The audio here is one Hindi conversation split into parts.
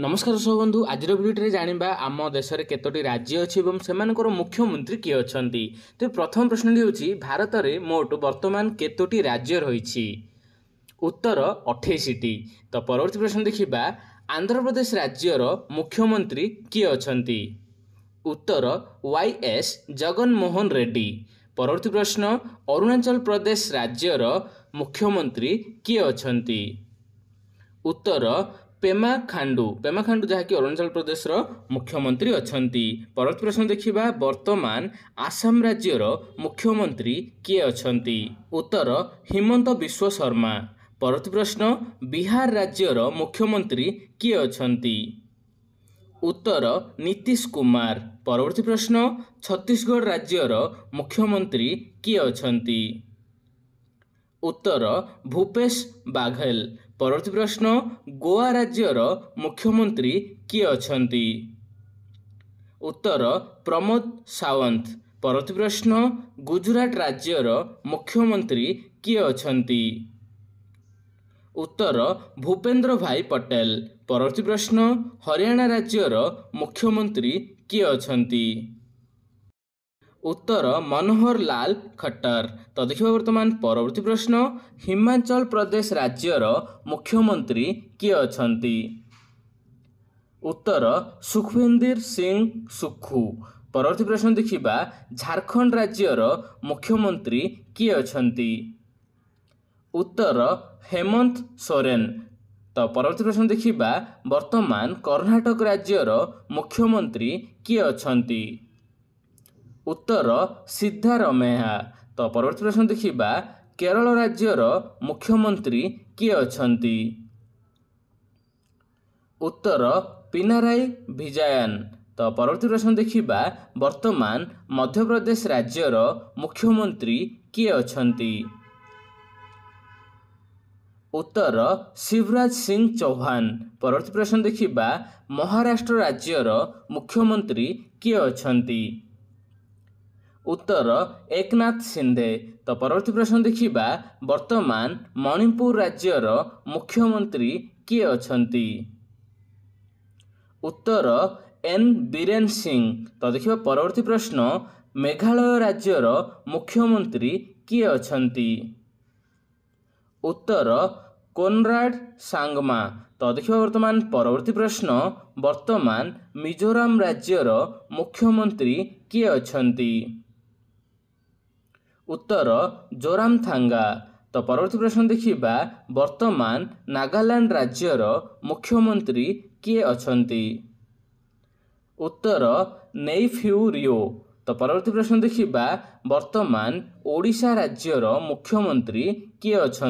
नमस्कार सब बंधु आज भिडियो जाना आम देश में कतोटी राज्य अच्छी और से मुख्यमंत्री किए अच्छा तो प्रथम प्रश्न होची भारत में मोट वर्तमान कतोटी राज्य रही उत्तर 28टी। तो परवर्ती प्रश्न देखा आंध्र प्रदेश राज्यर मुख्यमंत्री किए अच्छा उत्तर वाई एस जगन मोहन रेड्डी। परवर्ती प्रश्न अरुणाचल प्रदेश राज्यर मुख्यमंत्री किए अच्छा उत्तर पेमा खांडू। पेमा खांडू जहाँकि अरुणाचल प्रदेश मुख्यमंत्री अच्छा। परवर्ती प्रश्न देखा वर्तमान आसाम राज्यर मुख्यमंत्री किए अच्छा उत्तर हिमंत बिश्व शर्मा। परवर्ती प्रश्न बिहार राज्यर मुख्यमंत्री किए अच्छा उत्तर नीतीश कुमार। परवर्ती प्रश्न छत्तीसगढ़ राज्यर मुख्यमंत्री किए अच्छा उत्तर भूपेश बाघेल। परवर्ती प्रश्न गोवा राज्यर मुख्यमंत्री किए अच्छा उत्तर प्रमोद सावंत। परवर्ती प्रश्न गुजरात राज्यर मुख्यमंत्री किए अच्छा उत्तर भूपेंद्र भाई पटेल। परवर्ती प्रश्न हरियाणा राज्यर मुख्यमंत्री किए अच्छा उत्तर मनोहर लाल खट्टर। तो देखिए वर्तमान परवर्ती प्रश्न हिमाचल प्रदेश राज्यर मुख्यमंत्री किए अच्छा उत्तर सुखविंदर सिंह सुखू। परवर्ती प्रश्न देखा झारखंड राज्यर मुख्यमंत्री किए अच्छा उत्तर हेमंत सोरेन। तो परवर्ती प्रश्न देखा वर्तमान कर्नाटक राज्यर मुख्यमंत्री किए अच्छा उत्तर सिद्धारमैया। तो परवर्ती प्रश्न देखा केरल राज्यर मुख्यमंत्री किए अच्छा उत्तर पिनाराई विजयन। तो परवर्ती प्रश्न देखा वर्तमान मध्यप्रदेश राज्यर मुख्यमंत्री किए अच्छा उत्तर शिवराज सिंह चौहान। परवर्ती प्रश्न देखा महाराष्ट्र राज्यर मुख्यमंत्री किए अच्छा उत्तर एकनाथ शिंदे। तो परवर्ती प्रश्न देखा वर्तमान मणिपुर राज्यर मुख्यमंत्री किए अच्छा उत्तर एन बीरेन सिंह। तो देखिए परवर्ती प्रश्न मेघालय राज्यर मुख्यमंत्री किए अच्छा उत्तर कोनराड सांगमा। तो देखिए वर्तमान परवर्ती प्रश्न वर्तमान मिजोराम राज्यर मुख्यमंत्री किए अच्छा उत्तर जोराम थांगा। तो परवर्ती प्रश्न देखा वर्तमान नागालैंड राज्यर मुख्यमंत्री किए अच्छा उत्तर नेइफिउ रियो। तो परवर्ती प्रश्न देखा वर्तमान ओडिशा राज्यर मुख्यमंत्री किए अच्छा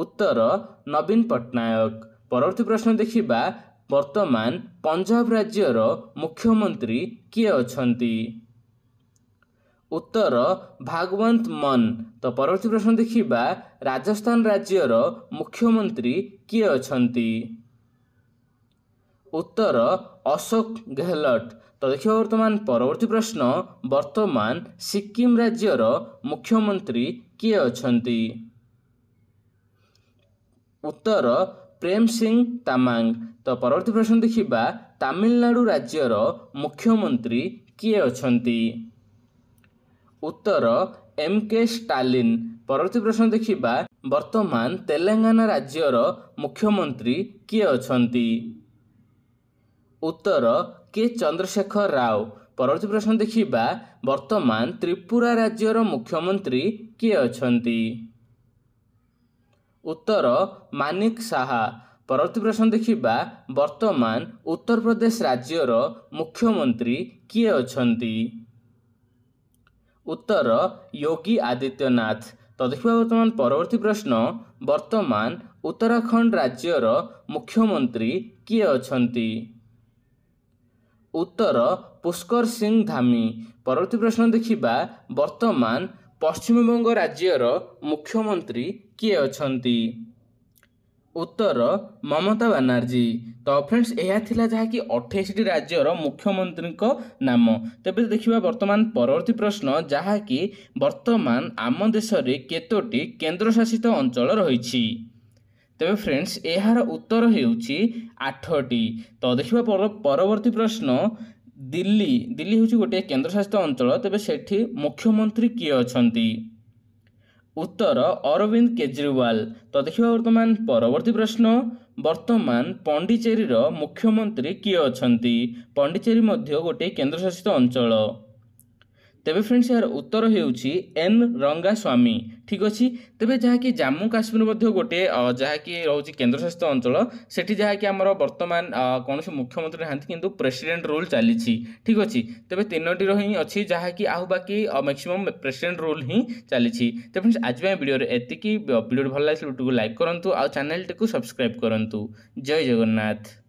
उत्तर नवीन पट्टनायक। परवर्ती प्रश्न देखा वर्तमान पंजाब राज्यर मुख्यमंत्री किए अच्छा उत्तर भागवंत मान। तो परवर्ती प्रश्न देखा राजस्थान राज्यर मुख्यमंत्री किए अच्छा उत्तर अशोक गेहलोत। तो देखिए वर्तमान परवर्ती प्रश्न वर्तमान सिक्किम राज्यर मुख्यमंत्री किए अच्छा उत्तर प्रेम सिंह तामांग। तो परवर्ती प्रश्न देखा तमिलनाडु राज्यर मुख्यमंत्री किए अच्छा उत्तर एम के स्टालिन। परवर्ती प्रश्न देखा वर्तमान तेलंगाना राज्यर मुख्यमंत्री किए अच्छा उत्तर के चंद्रशेखर राव। परवर्ती प्रश्न देखा वर्तमान त्रिपुरा राज्यर मुख्यमंत्री किए अच्छा उत्तर मानिक साहा। परवर्ती प्रश्न देखा वर्तमान उत्तर प्रदेश राज्यर मुख्यमंत्री किए अच्छा उत्तर योगी आदित्यनाथ। तो देखिए वर्तमान परवर्ती प्रश्न वर्तमान उत्तराखंड राज्यर मुख्यमंत्री किए अच्छा उत्तर पुष्कर सिंह धामी। परवर्ती प्रश्न देखा वर्तमान पश्चिमबंग राज्यर मुख्यमंत्री किए अच्छा उत्तर ममता बानर्जी। तो फ्रेंड्स यह थिला जहाँकि 28टी राज्यर मुख्यमंत्री को नाम। तेज देखा वर्तमान परवर्ती प्रश्न जहाँकि वर्तमान आम देश में केतोटी केन्द्रशासित अंचल रही। तेरे फ्रेंड्स यार उत्तर होठटी। तो देखा परवर्ती प्रश्न दिल्ली। दिल्ली हूँ गोटे केन्द्रशासित अंचल, तेरे से मुख्यमंत्री किए अच्छा? उत्तर अरविंद केजरीवाल। तो देखा बर्तमान परवर्ती प्रश्न, बर्तमान पंडिचेरी मुख्यमंत्री किए अच्छा? पंडिचेरी गोटे केन्द्रशासित अंचल। तेरे फ्रेंड्स यार उत्तर होउछि एन रंगा स्वामी। ठीक अच्छे। तेरे जहाँकि जम्मू काश्मीर गोटे जहाँकि रोचे केन्द्रशासित अंचल, सेठी जहाँकि आम बर्तमान कौन मुख्यमंत्री ना कि प्रेसिडेंट रूल चली। ठीक अच्छे। तेरे तीनो हिं अच्छी जहाँकि आउ बाकी मैक्सिमम प्रेसिडेंट रूल हिं चली। तो फ्रेंड्स आज भिडियो एति। भिडियो भल लगे भिडियो को लाइक करूँ, चैनल टी सब्सक्राइब करूँ। जय जगन्नाथ।